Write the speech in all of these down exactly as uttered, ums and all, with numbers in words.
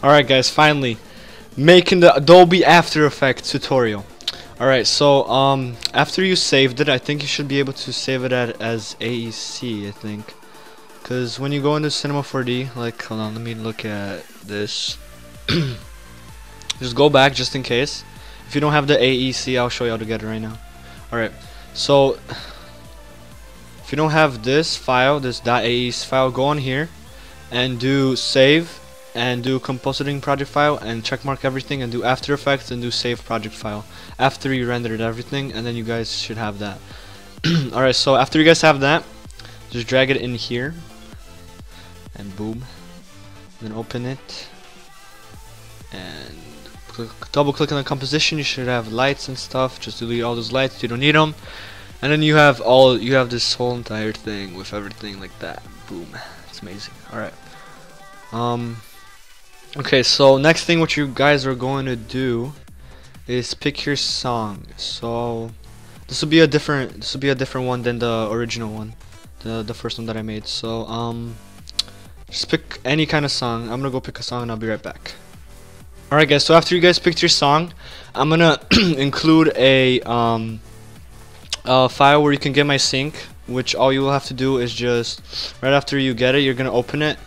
Alright guys, finally making the Adobe After Effects tutorial. Alright, so um, after you saved it, I think you should be able to save it at, as A E C, I think. Because when you go into Cinema four D, like, hold on, let me look at this. Just go back just in case. If you don't have the A E C, I'll show you how to get it right now. Alright, so if you don't have this file, this .aes file, go on here and do save and do compositing project file and checkmark everything and do After Effects and do save project file after you rendered everything, and then you guys should have that. Alright, so after you guys have that, just drag it in here and boom, then open it and click, double click on the composition. You should have lights and stuff. Just delete all those lights, you don't need them. And then you have all, you have this whole entire thing with everything like that. Boom, it's amazing. All right. Um. Okay, so next thing what you guys are going to do is pick your song. So this will be a different, this will be a different one than the original one, the the first one that I made. So um, just pick any kind of song. I'm gonna go pick a song and I'll be right back. All right, guys. So after you guys picked your song, I'm gonna include a um. Uh, file where you can get my sync, which all you will have to do is just right after you get it, you're gonna open it.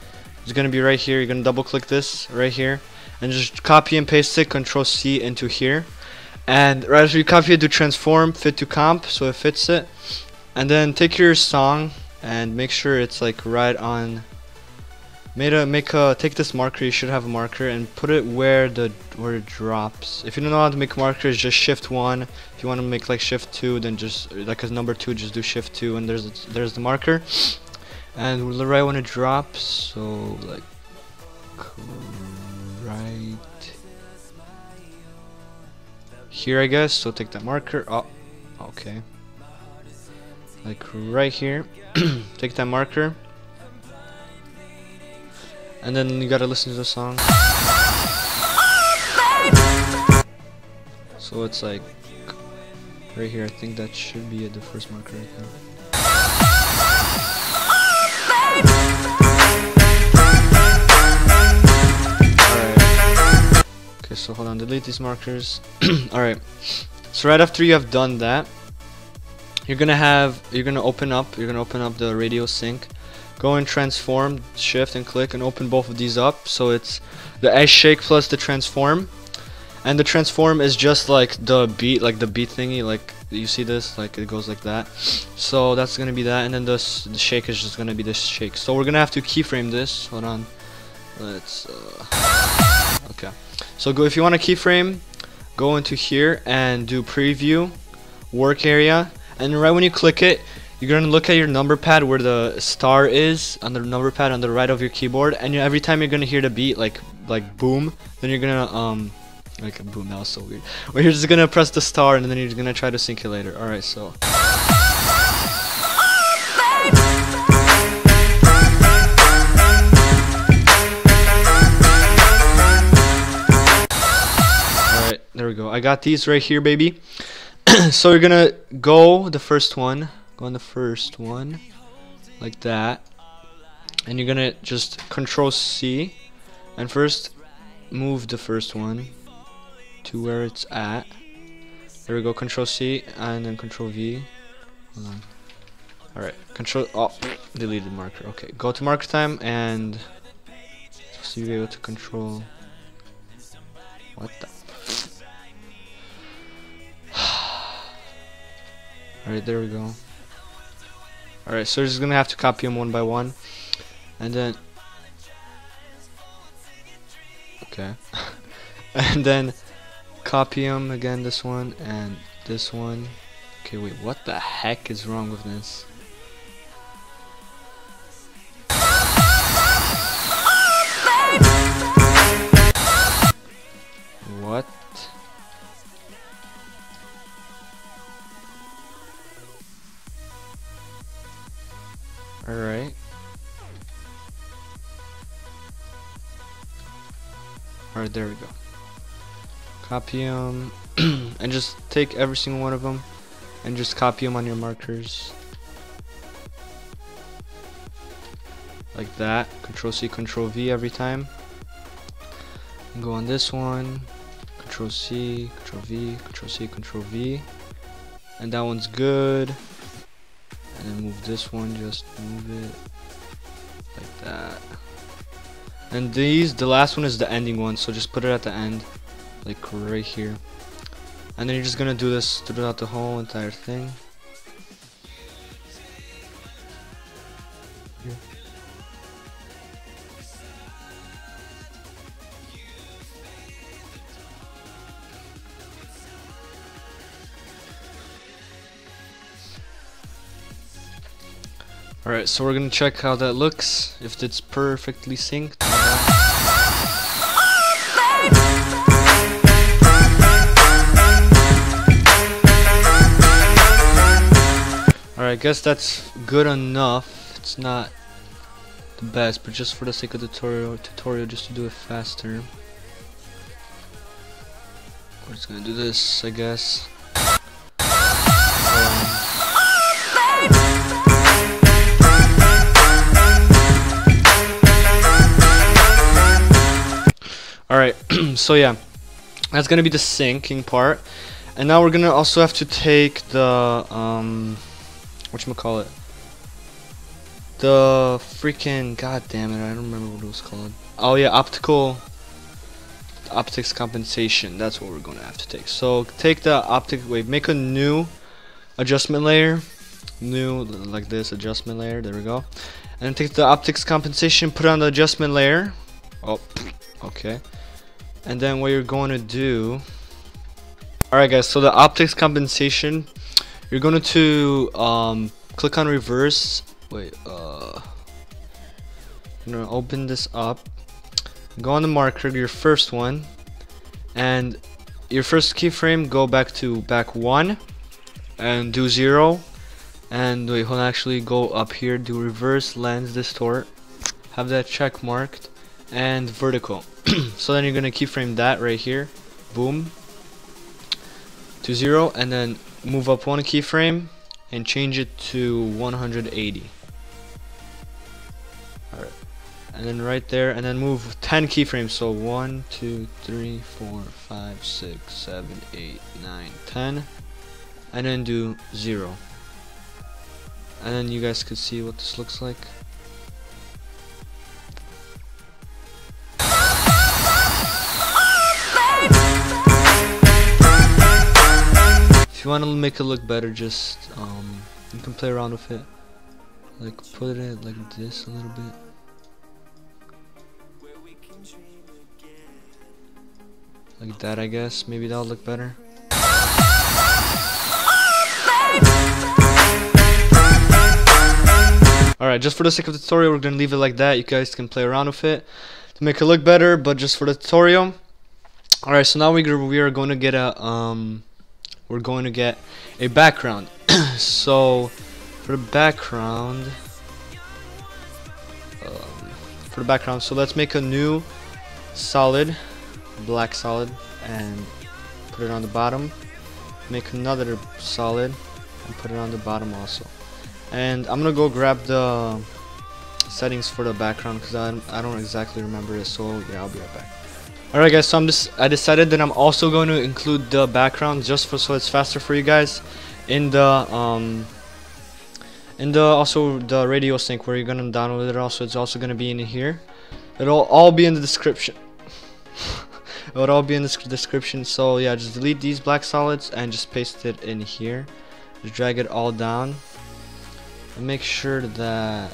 It's gonna be right here. You're gonna double click this right here and just copy and paste it, control C into here, and right after you copy it, do transform fit to comp so it fits it, and then take your song and make sure it's like right on, made a make a take this marker, you should have a marker, and put it where the where it drops. If you don't know how to make markers, just shift one. If you want to make like shift two, then just like as number two, just do shift two, and there's there's the marker, and right when it drops, so like right here, I guess. So take that marker. Oh, okay. Like right here, take that marker. And then you gotta listen to the song. So it's like right here. I think that should be at the first marker right there. Alright. Okay, so hold on, delete these markers. Alright. So right after you have done that, you're gonna have you're gonna open up you're gonna open up the radio sync. Go and transform, shift and click, and open both of these up. So it's the S shake plus the transform, and the transform is just like the beat, like the beat thingy, like you see this, like it goes like that. So that's gonna be that, and then this the shake is just gonna be this shake. So we're gonna have to keyframe this. Hold on, let's. Uh, okay, so go if you want to keyframe, go into here and do preview, work area, and right when you click it, you're going to look at your number pad where the star is on the number pad on the right of your keyboard, and you, every time you're going to hear the beat like like boom, then you're going to um like boom, that was so weird. Or you're just going to press the star and then you're going to try to sync it later. All right, so All right, there we go. I got these right here, baby. So you're going to go the first one on the first one like that, and you're gonna just control C and first move the first one to where it's at. There we go, control C and then control V. Hold on. Alright, control, oh, deleted marker. Okay, go to marker time and so you'll be able to control what the alright, there we go. Alright, so we're just gonna have to copy them one by one, and then okay, and then copy them again. This one and this one. Okay, wait, what the heck is wrong with this? What? Alright. Alright, there we go. Copy them and just take every single one of them and just copy them on your markers. Like that. Control C, Control V every time. and go on this one, Control C, Control V, Control C, Control V, and that one's good. And then move this one, just move it like that. And these, the last one is the ending one, so just put it at the end, like right here. And then you're just gonna do this throughout the whole entire thing. Here. Alright, so we're gonna check how that looks, if it's perfectly synced. Alright, I guess that's good enough. It's not the best, but just for the sake of the tutorial, tutorial just to do it faster, we're just gonna do this, I guess. Alright, so yeah, that's gonna be the syncing part, and now we're gonna also have to take the um, whatchamacallit, the freaking, god damn it, I don't remember what it was called. Oh yeah, optical, optics compensation. That's what we're gonna have to take. So take the optic wave, make a new adjustment layer, new like this adjustment layer. There we go, and then take the optics compensation, put it on the adjustment layer. Oh, okay. And then what you're going to do, alright guys, so the optics compensation, you're going to um, click on reverse, wait, uh, I'm going to open this up, go on the marker, your first one, and your first keyframe, go back to back one, and do zero, and wait, hold on, actually go up here, do reverse lens distort, have that check marked, and vertical. So then you're gonna keyframe that right here, boom, to zero, and then move up one keyframe and change it to one hundred eighty. All right, and then right there, and then move ten keyframes. So one, two, three, four, five, six, seven, eight, nine, ten, and then do zero. And then you guys could see what this looks like. If you want to make it look better, just um, you can play around with it, like put it like this a little bit. Like that, I guess, maybe that'll look better. Alright, just for the sake of the tutorial, we're gonna leave it like that. You guys can play around with it to make it look better, but just for the tutorial. Alright, so now we, we are going to get a um. We're going to get a background. So for the background, um, for the background, so let's make a new solid, black solid, and put it on the bottom. Make another solid and put it on the bottom also. And I'm gonna go grab the settings for the background because I, I don't exactly remember it. So yeah, I'll be right back. Alright guys, so I'm just, I decided that I'm also going to include the background just for, so it's faster for you guys, in the um, in the also the radio sync where you're gonna download it. Also, it's also gonna be in here. It'll all be in the description. It'll all be in the description. So yeah, just delete these black solids and just paste it in here. Just drag it all down and make sure that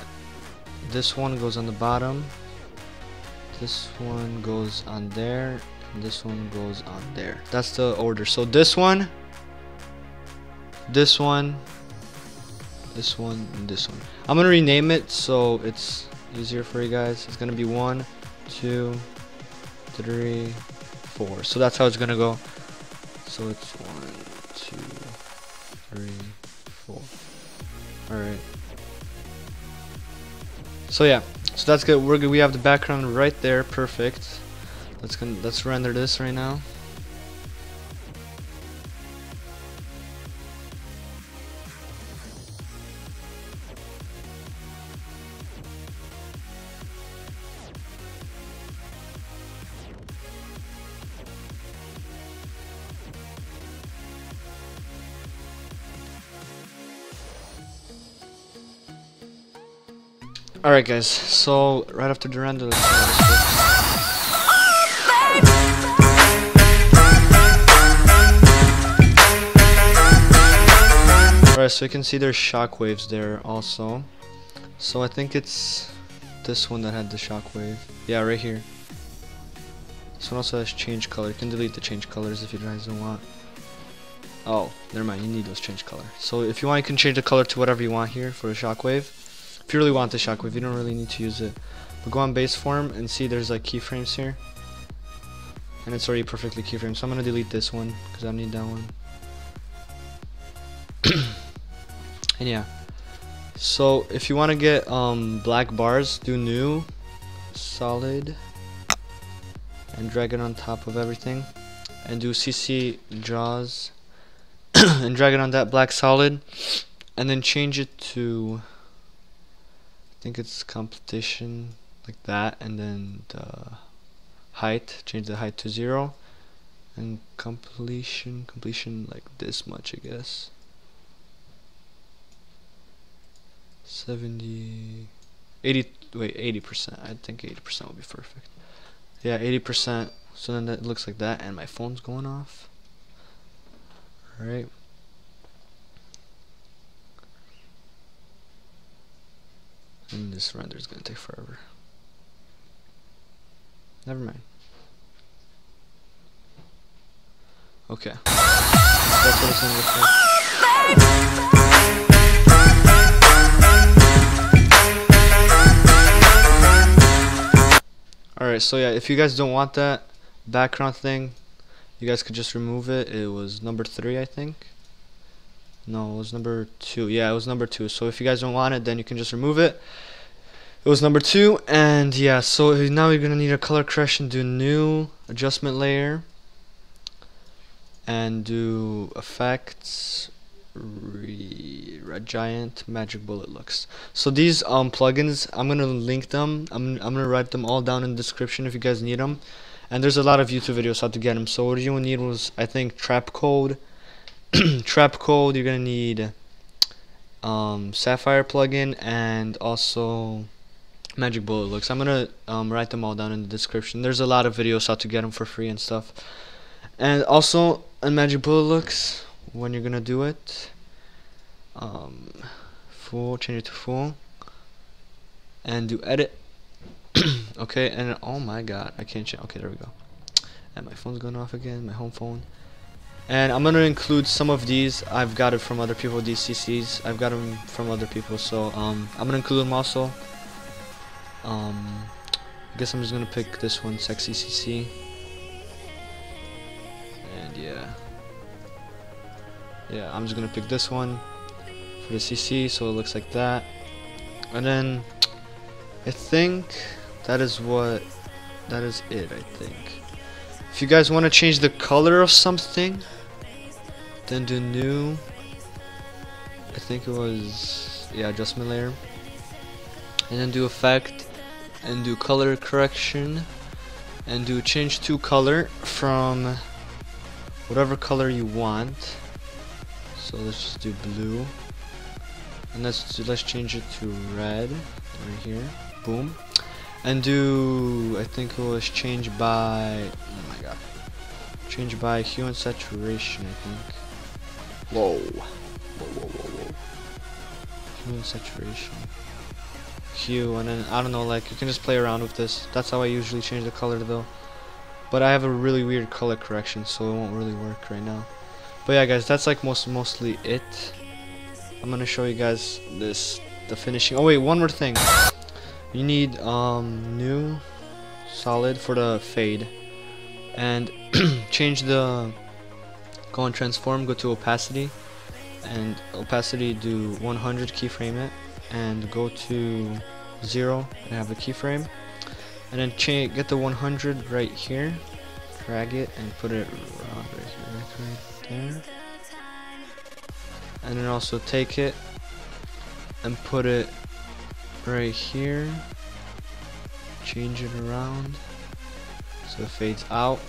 this one goes on the bottom. This one goes on there, and this one goes on there. That's the order. So this one, this one, this one, and this one. I'm gonna rename it so it's easier for you guys. It's gonna be one, two, three, four. So that's how it's gonna go. So it's one, two, three, four. All right. So yeah. So that's good. We're good. We have the background right there. Perfect. Let's gonna, let's render this right now. Alright guys, so right after the render, let's oh, alright, so you can see there's shockwaves there also. So I think it's this one that had the shockwave. Yeah, right here. This one also has change color. You can delete the change colors if you guys don't want. Oh, never mind, you need those change color. So if you want, you can change the color to whatever you want here for a shockwave. If you really want the shockwave, you don't really need to use it. But go on base form and see there's like keyframes here. And it's already perfectly keyframed. So I'm going to delete this one because I need that one. And yeah. So if you want to get um, black bars, do new, solid, and drag it on top of everything. And do C C draws and drag it on that black solid. And then change it to... I think it's competition like that, and then the height, change the height to zero, and completion completion like this much, I guess, seventy eighty wait eighty percent. I think eighty percent would be perfect. Yeah, eighty percent. So then that looks like that, and my phone's going off. All right. And this render is going to take forever. Never mind. Okay. That's what it's going to look like. Alright, so yeah, if you guys don't want that background thing, you guys could just remove it. It was number three, I think. No, it was number two. Yeah, it was number two. So if you guys don't want it, then you can just remove it. It was number two. And yeah, so now you're going to need a color correction. Do new, adjustment layer, and do effects, re, Red Giant Magic Bullet Looks. So these um plugins, I'm going to link them. I'm, I'm going to write them all down in the description if you guys need them. And there's a lot of YouTube videos how to get them. So what you will need was, I think, Trap Code. Trap Code, you're gonna need um, Sapphire plugin, and also Magic Bullet Looks. I'm gonna um, write them all down in the description. There's a lot of videos how to get them for free and stuff. And also in Magic Bullet Looks, when you're gonna do it, um, full, change it to full, and do edit. Okay, and oh my god, I can't change. Okay, there we go. And my phone's going off again. My home phone. And I'm going to include some of these. I've got it from other people, these C Cs. I've got them from other people, so um, I'm going to include them also. Um, I guess I'm just going to pick this one, Sexy C C. And yeah. Yeah, I'm just going to pick this one for the C C, so it looks like that. And then I think that is what, that is it, I think. If you guys want to change the color of something, then do new, I think it was, yeah, adjustment layer, and then do effect, and do color correction, and do change to color from whatever color you want. So let's just do blue, and let's let's change it to red right here. Boom. And do, I think it was change by, oh my god, change by hue and saturation, I think. Whoa. Whoa, whoa, whoa, whoa. Hue and saturation. Hue, and then, I don't know, like, you can just play around with this. That's how I usually change the color, though. But I have a really weird color correction, so it won't really work right now. But yeah, guys, that's, like, most mostly it. I'm gonna show you guys this, the finishing. Oh, wait, one more thing. You need um, new solid for the fade, and change the, go on transform, go to opacity, and opacity do one hundred, keyframe it, and go to zero and have a keyframe, and then change, get the one hundred right here, drag it and put it right here, right there, and then also take it and put it right here, change it around so it fades out.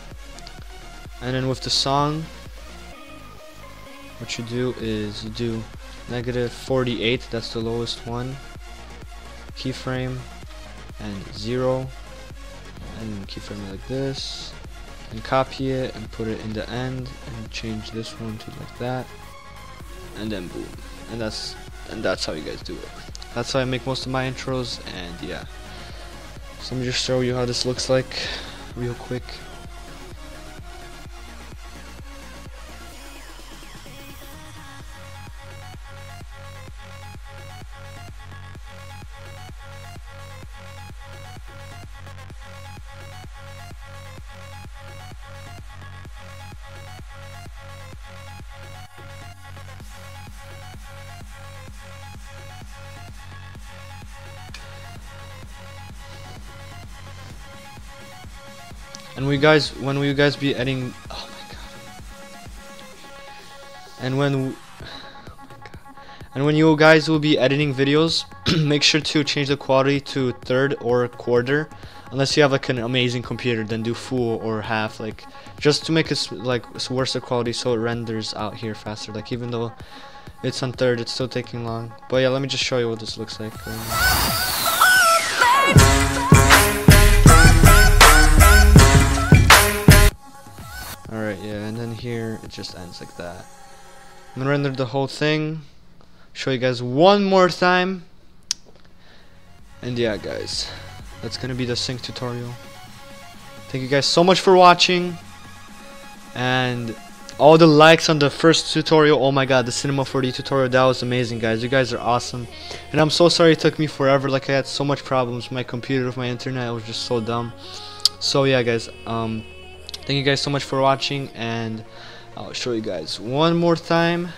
And then with the song, what you do is you do negative forty-eight, that's the lowest one, keyframe and zero, and keyframe like this, and copy it and put it in the end and change this one to like that, and then boom. And that's and that's how you guys do it. That's how I make most of my intros. And yeah, so let me just show you how this looks like real quick. And we guys, when will you guys be editing? Oh my god! And when, oh my god. And when you guys will be editing videos, make sure to change the quality to third or quarter, unless you have like an amazing computer. Then do full or half, like just to make it like worse the quality so it renders out here faster. Like even though it's on third, it's still taking long. But yeah, let me just show you what this looks like. Um, Alright, yeah, and then here it just ends like that. I'm gonna render the whole thing, show you guys one more time, and yeah guys, that's gonna be the sync tutorial. Thank you guys so much for watching, and all the likes on the first tutorial. Oh my god, the Cinema four D tutorial, that was amazing guys, you guys are awesome. And I'm so sorry it took me forever, like I had so much problems with my computer, with my internet, it was just so dumb. So yeah guys, um thank you guys so much for watching, and I'll show you guys one more time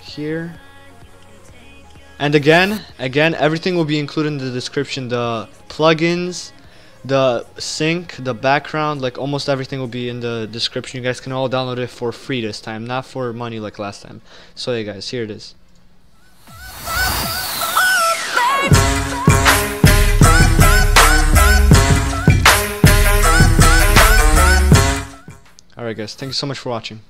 here. And again, again, everything will be included in the description. The plugins, the sync, the background, like almost everything will be in the description. You guys can all download it for free this time, not for money like last time. So yeah guys, here it is. Alright guys, thank you so much for watching.